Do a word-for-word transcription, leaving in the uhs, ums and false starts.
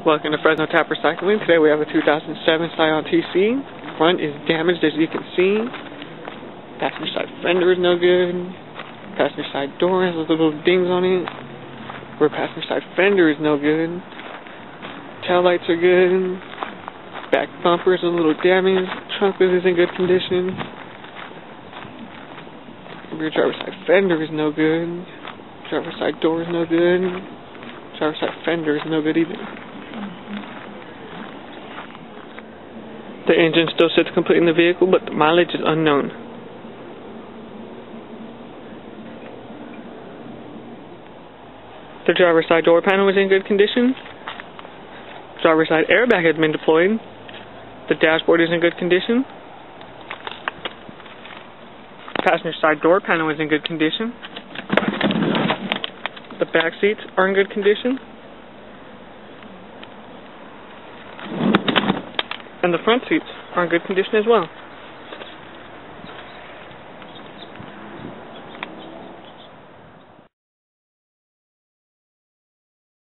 Welcome to Fresno Tap Recycling. Today we have a two thousand seven Scion T C. Front is damaged, as you can see. Passenger side fender is no good. Passenger side door has little dings on it. Rear passenger side fender is no good. Tail lights are good. Back bumper is a little damaged. Trunk is in good condition. Rear driver's side fender is no good. Driver's side door is no good. Driver's side fender is no good either. The engine still sits complete in the vehicle, but the mileage is unknown. The driver's side door panel is in good condition. Driver's side airbag has been deployed. The dashboard is in good condition. Passenger side door panel is in good condition. The back seats are in good condition. And the front seats are in good condition as well.